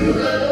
Kailangan